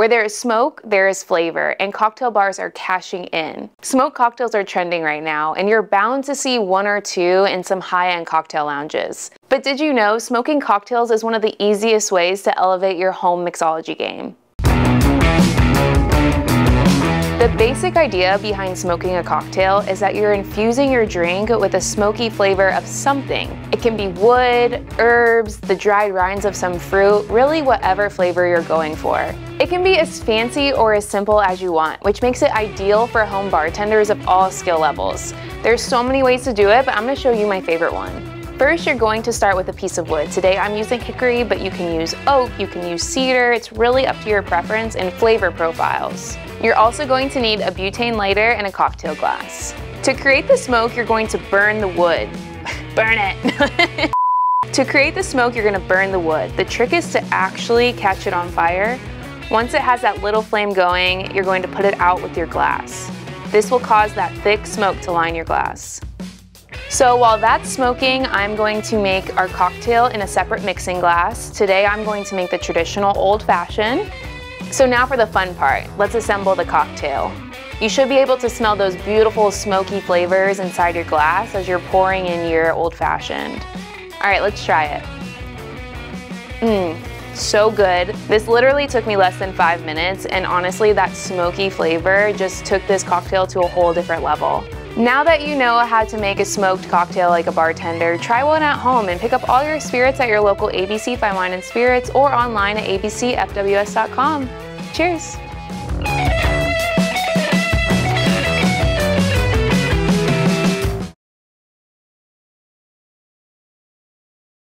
Where there is smoke, there is flavor, and cocktail bars are cashing in. Smoke cocktails are trending right now, and you're bound to see one or two in some high-end cocktail lounges. But did you know smoking cocktails is one of the easiest ways to elevate your home mixology game? The basic idea behind smoking a cocktail is that you're infusing your drink with a smoky flavor of something. It can be wood, herbs, the dried rinds of some fruit, really whatever flavor you're going for. It can be as fancy or as simple as you want, which makes it ideal for home bartenders of all skill levels. There's so many ways to do it, but I'm going to show you my favorite one. First, you're going to start with a piece of wood. Today I'm using hickory, but you can use oak, you can use cedar. It's really up to your preference and flavor profiles. You're also going to need a butane lighter and a cocktail glass. To create the smoke, you're going to burn the wood. Burn it! To create the smoke, you're going to burn the wood. The trick is to actually catch it on fire. Once it has that little flame going, you're going to put it out with your glass. This will cause that thick smoke to line your glass. So while that's smoking, I'm going to make our cocktail in a separate mixing glass. Today I'm going to make the traditional Old Fashioned. So now for the fun part, let's assemble the cocktail. You should be able to smell those beautiful smoky flavors inside your glass as you're pouring in your Old Fashioned. All right, let's try it. So good. This literally took me less than 5 minutes, and honestly, that smoky flavor just took this cocktail to a whole different level. Now that you know how to make a smoked cocktail like a bartender, try one at home and pick up all your spirits at your local ABC Fine Wine and Spirits or online at abcfws.com. Cheers!